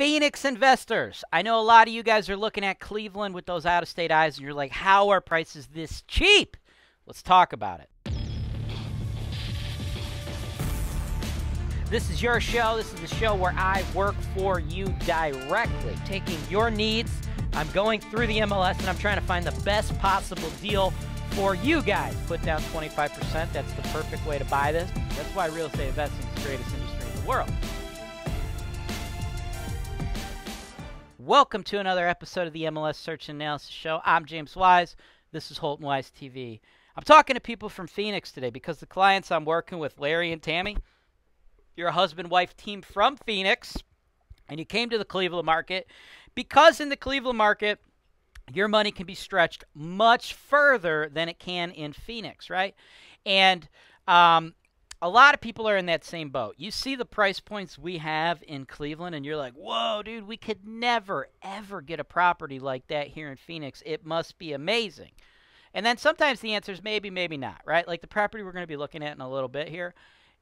Phoenix investors. I know a lot of you guys are looking at Cleveland with those out-of-state eyes, and you're like, how are prices this cheap? Let's talk about it. This is your show. This is the show where I work for you directly, taking your needs. I'm going through the MLS, and I'm trying to find the best possible deal for you guys. Put down 25%. That's the perfect way to buy this. That's why real estate investing is the greatest industry in the world. Welcome to another episode of the MLS Search and Analysis Show. I'm James Wise. This is Holton Wise TV. I'm talking to people from Phoenix today because the clients I'm working with, Larry and Tammy, you're a husband-wife team from Phoenix, and you came to the Cleveland market because in the Cleveland market, your money can be stretched much further than it can in Phoenix, right? And a lot of people are in that same boat. You see the price points we have in Cleveland, and you're like, whoa, dude, we could never, ever get a property like that here in Phoenix. It must be amazing. And then sometimes the answer is maybe, maybe not, right? Like the property we're going to be looking at in a little bit here,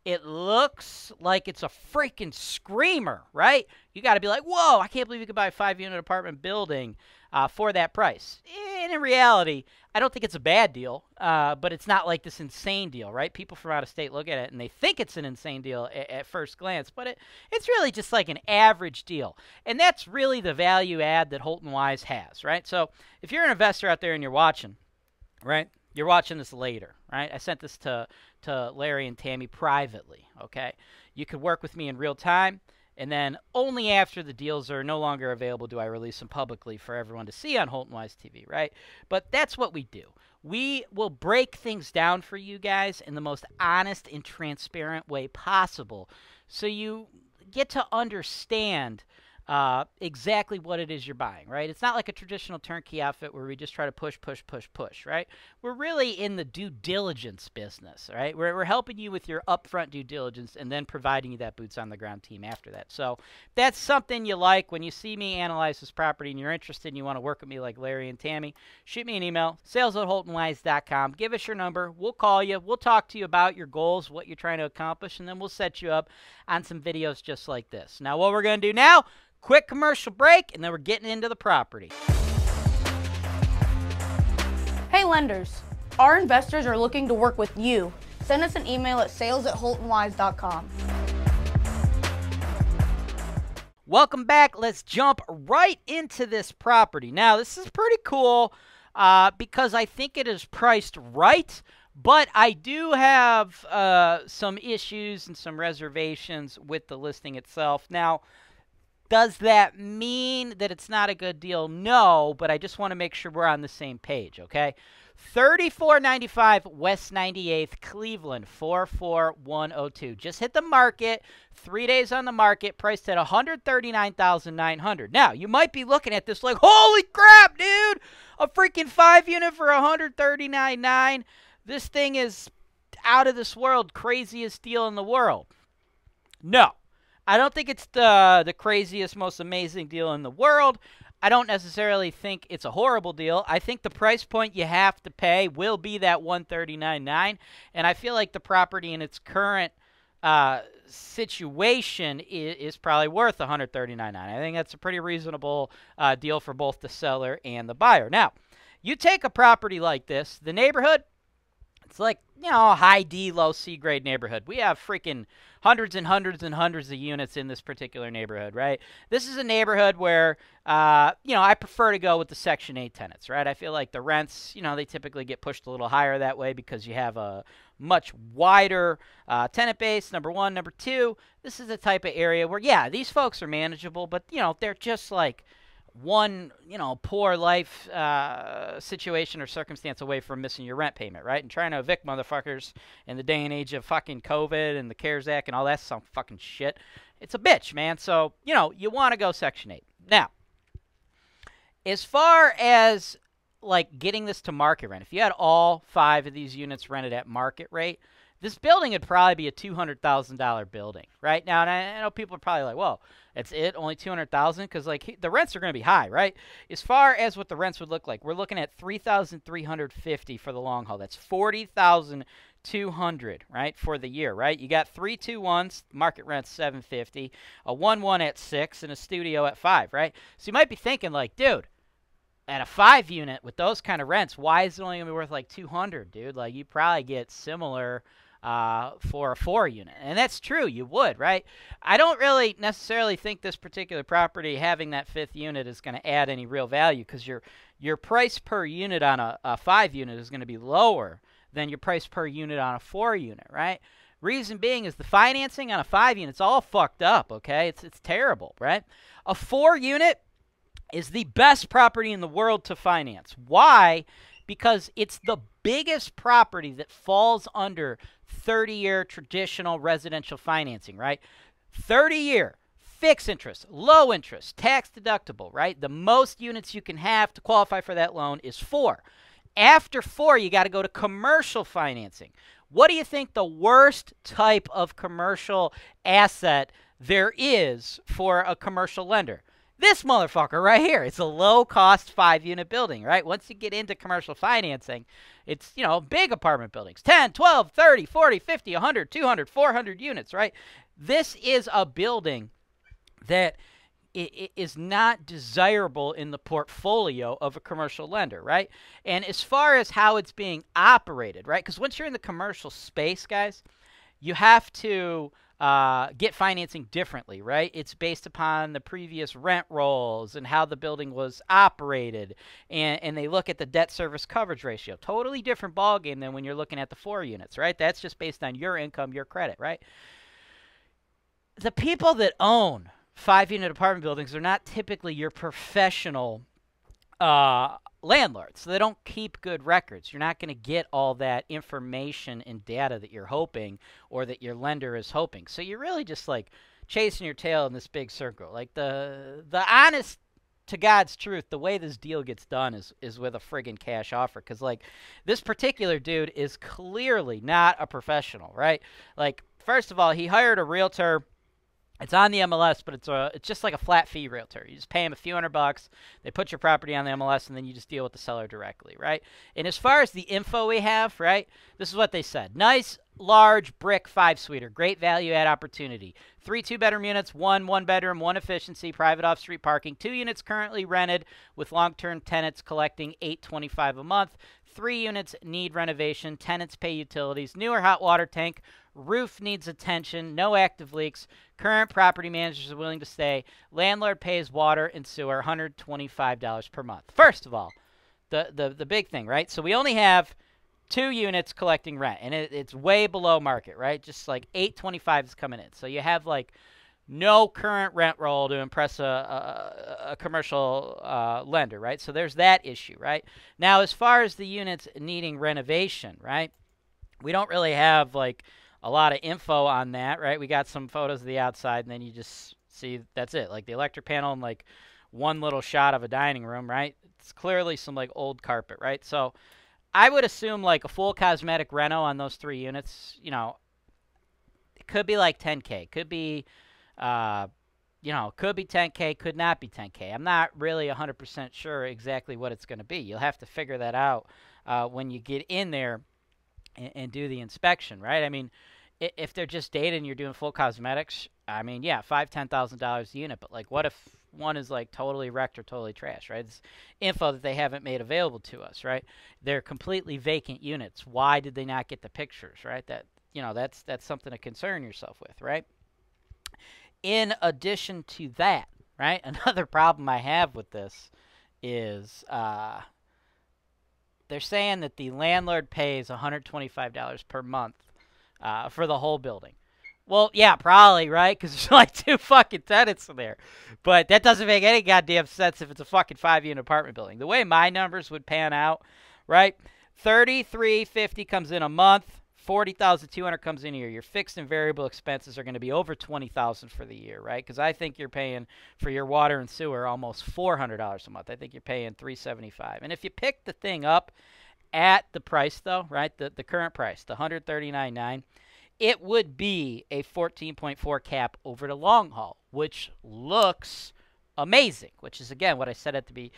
it looks like it's a freaking screamer, right? You got to be like, whoa, I can't believe you could buy a 5-unit apartment building for that price. And in reality, I don't think it's a bad deal, but it's not like this insane deal, right? People from out of state look at it, and they think it's an insane deal at first glance, but it's really just like an average deal. And that's really the value add that Holton Wise has, right? So if you're an investor out there and you're watching, right, you're watching this later, right? I sent this to Larry and Tammy privately, okay? You could work with me in real time. And then only after the deals are no longer available do I release them publicly for everyone to see on Holton Wise TV, right? But that's what we do. We will break things down for you guys in the most honest and transparent way possible so you get to understand exactly what it is you're buying, right? It's not like a traditional turnkey outfit where we just try to push, right? We're really in the due diligence business, right? We're helping you with your upfront due diligence and then providing you that boots on the ground team after that. So that's something you like when you see me analyze this property and you're interested and you want to work with me like Larry and Tammy, shoot me an email, sales@holtonwise.com. Give us your number. We'll call you. We'll talk to you about your goals, what you're trying to accomplish, and then we'll set you up on some videos just like this. Now, what we're going to do now, quick commercial break, and then we're getting into the property. Hey lenders, our investors are looking to work with you. Send us an email at sales@holtonwise.com. Welcome back. Let's jump right into this property. Now, this is pretty cool because I think it is priced right, but I do have some issues and some reservations with the listing itself. Now, does that mean that it's not a good deal? No, but I just want to make sure we're on the same page, okay? 3495 West 98th, Cleveland, 44102. Just hit the market, 3 days on the market, priced at $139,900. Now, you might be looking at this like, holy crap, dude! A freaking 5-unit for $139,900. This thing is out of this world, craziest deal in the world. No. I don't think it's the craziest, most amazing deal in the world. I don't necessarily think it's a horrible deal. I think the price point you have to pay will be that $139,900, and I feel like the property in its current situation is probably worth $139,900. I think that's a pretty reasonable deal for both the seller and the buyer. Now, you take a property like this, the neighborhood, it's like, you know, high D, low C grade neighborhood. We have freaking hundreds and hundreds and hundreds of units in this particular neighborhood, right? This is a neighborhood where, you know, I prefer to go with the Section 8 tenants, right? I feel like the rents, you know, they typically get pushed a little higher that way because you have a much wider tenant base, number one. Number two, this is the type of area where, yeah, these folks are manageable, but, you know, they're just like one, you know, poor life situation or circumstance away from missing your rent payment, right? And trying to evict motherfuckers in the day and age of fucking COVID and the CARES Act and all that some fucking shit, it's a bitch, man. So, you know, you want to go Section 8. Now, as far as, like, getting this to market rent, if you had all 5 of these units rented at market rate, This building would probably be a $200,000 building right now. And I know people are probably like, whoa, that's it? Only $200,000? Because like the rents are going to be high, right? As far as what the rents would look like, we're looking at $3,350 for the long haul. That's $40,200, right, for the year, right? You got 3 2-1s, market rent's $750, a 1-1 at 6, and a studio at 5, right? So you might be thinking like, dude, at a 5 unit with those kind of rents, why is it only gonna be worth like $200, dude? Like you probably get similar for a 4 unit, and that's true, you would, right? I don't really necessarily think this particular property having that 5th unit is going to add any real value, because your price per unit on a 5 unit is going to be lower than your price per unit on a 4 unit, right? Reason being is the financing on a 5 unit's all fucked up, okay? It's terrible, right? A 4 unit is the best property in the world to finance. Why? Because it's the biggest property that falls under 30-year traditional residential financing, right? 30-year fixed interest, low interest, tax deductible, right? The most units you can have to qualify for that loan is 4. After 4, you got to go to commercial financing. What do you think the worst type of commercial asset there is for a commercial lender? This motherfucker right here. It's a low-cost 5-unit building, right? Once you get into commercial financing, it's, you know, big apartment buildings. 10, 12, 30, 40, 50, 100, 200, 400 units, right? This is a building that is not desirable in the portfolio of a commercial lender, right? And as far as how it's being operated, right? Because once you're in the commercial space, guys, you have to get financing differently, right? It's based upon the previous rent rolls and how the building was operated, and they look at the debt service coverage ratio. Totally different ballgame than when you're looking at the 4 units, right? That's just based on your income, your credit, right? The people that own 5-unit apartment buildings are not typically your professional landlords, so they don't keep good records. You're not going to get all that information and data that you're hoping, or that your lender is hoping. So you're really just like chasing your tail in this big circle. Like the honest to God's truth, the way this deal gets done is with a friggin' cash offer, because like this particular dude is clearly not a professional, right? Like first of all, he hired a realtor. It's on the MLS, but it's just like a flat fee realtor. You just pay them a few $100. They put your property on the MLS, and then you just deal with the seller directly, right? And as far as the info we have, right, this is what they said. Nice, large, brick, 5-suiter. Great value-add opportunity. 3 2-bedroom units, 1 1-bedroom, 1 efficiency, private off-street parking. 2 units currently rented with long-term tenants collecting $8.25 a month. 3 units need renovation. Tenants pay utilities. Newer hot water tank. Roof needs attention. No active leaks. Current property managers are willing to stay. Landlord pays water and sewer, $125 per month. First of all, the big thing, right? So we only have 2 units collecting rent, and it's way below market, right? Just like $8.25 is coming in. So you have like no current rent roll to impress a commercial lender, right? So there's that issue, right? Now, as far as the units needing renovation, right, we don't really have like a lot of info on that, right? We got some photos of the outside, and then you just see that's it. Like the electric panel and like one little shot of a dining room, right? It's clearly some like old carpet, right? So I would assume like a full cosmetic reno on those 3 units, you know, it could be like $10K, could be, you know, could be $10K, could not be $10K. I'm not really 100% sure exactly what it's going to be. You'll have to figure that out when you get in there and do the inspection, right? I mean, if they're just dated and you're doing full cosmetics, I mean, yeah, $5,000 to $10,000 a unit. But like, what if one is like totally wrecked or totally trashed, right? It's info that they haven't made available to us, right? They're completely vacant units. Why did they not get the pictures, right? That, you know, that's something to concern yourself with, right? In addition to that, right, another problem I have with this is they're saying that the landlord pays $125 per month for the whole building. Well, yeah, probably, right? Because there's like 2 fucking tenants in there. But that doesn't make any goddamn sense if it's a fucking 5-unit apartment building. The way my numbers would pan out, right? $3,350 comes in a month. $40,200 comes in here. Your fixed and variable expenses are going to be over $20,000 for the year, right? Because I think you're paying for your water and sewer almost $400 a month. I think you're paying $375. And if you pick the thing up at the price, though, right, the current price, the $139.9, it would be a 14.4 cap over the long haul, which looks amazing, which is, again, what I said at the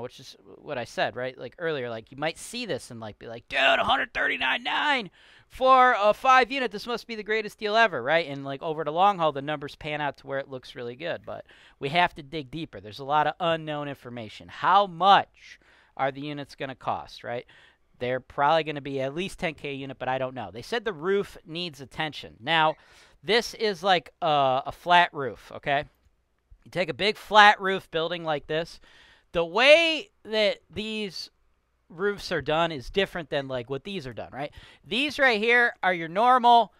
which is what I said, right, like earlier, like you might see this and like be like, dude, $139.9 for a 5 unit, this must be the greatest deal ever, right? And like over the long haul, the numbers pan out to where it looks really good, but we have to dig deeper. There's a lot of unknown information. How much are the units going to cost, right? They're probably going to be at least $10K a unit, but I don't know. They said the roof needs attention. Now, this is like a flat roof, okay? You take a big flat roof building like this. The way that these roofs are done is different than like what these are done, right? These right here are your normal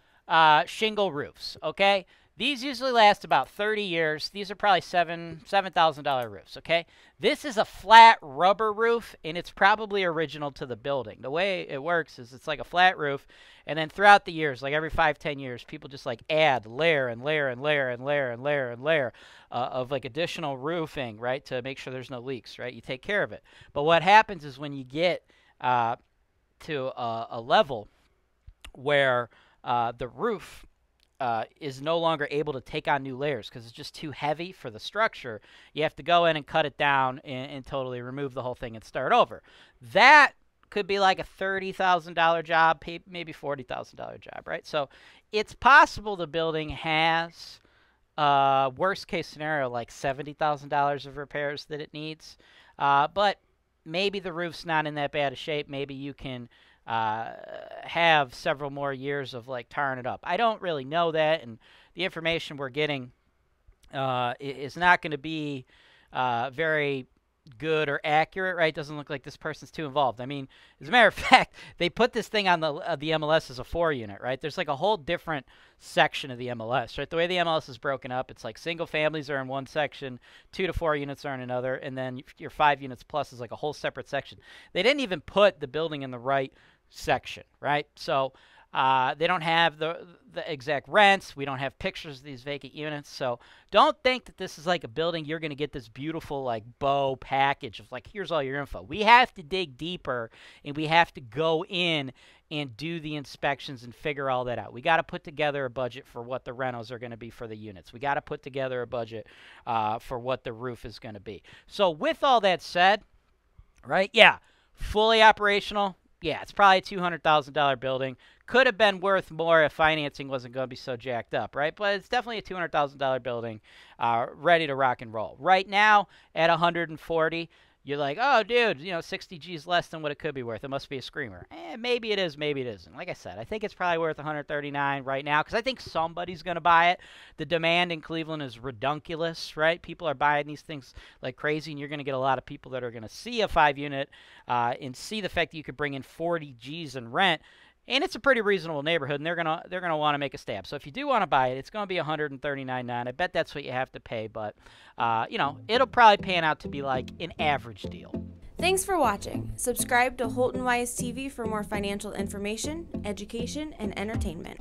shingle roofs, okay? These usually last about 30 years. These are probably $7,000 roofs, okay? This is a flat rubber roof, and it's probably original to the building. The way it works is it's like a flat roof, and then throughout the years, like every 5-10 years, people just like add layer and layer and layer and layer and layer and layer of like additional roofing, right, to make sure there's no leaks, right? You take care of it. But what happens is when you get to a level where the roof is no longer able to take on new layers because it's just too heavy for the structure. You have to go in and cut it down and totally remove the whole thing and start over. That could be like a $30,000 job, maybe $40,000 job, right? So it's possible the building has worst case scenario like $70,000 of repairs that it needs, but maybe the roof's not in that bad of shape. Maybe you can have several more years of like tarring it up. I don't really know that, and the information we're getting is not going to be very good or accurate, right? It doesn't look like this person's too involved. I mean, as a matter of fact, they put this thing on the MLS as a 4 unit, right? There's like a whole different section of the MLS, right? The way the MLS is broken up, it's like single families are in one section, 2 to 4 units are in another, and then your 5 units plus is like a whole separate section. They didn't even put the building in the right section, right? So they don't have the exact rents. We don't have pictures of these vacant units. So don't think that this is like a building you're going to get this beautiful like bow package of like, here's all your info. We have to dig deeper, and we have to go in and do the inspections and figure all that out. We got to put together a budget for what the rentals are going to be for the units. We got to put together a budget for what the roof is going to be. So with all that said, right, yeah, fully operational. Yeah, it's probably a $200,000 building. Could have been worth more if financing wasn't going to be so jacked up, right? But it's definitely a $200,000 building ready to rock and roll. Right now, at $140,000, you're like, oh, dude, you know, 60 G's less than what it could be worth. It must be a screamer. Maybe it is, maybe it isn't. Like I said, I think it's probably worth $139 right now because I think somebody's going to buy it. The demand in Cleveland is redunculous, right? People are buying these things like crazy, and you're going to get a lot of people that are going to see a 5 unit and see the fact that you could bring in 40 G's in rent. And it's a pretty reasonable neighborhood, and they're gonna want to make a stab. So if you do want to buy it, it's gonna be $139.9. I bet that's what you have to pay, but you know, it'll probably pan out to be like an average deal. Thanks for watching. Subscribe to Holton Wise TV for more financial information, education, and entertainment.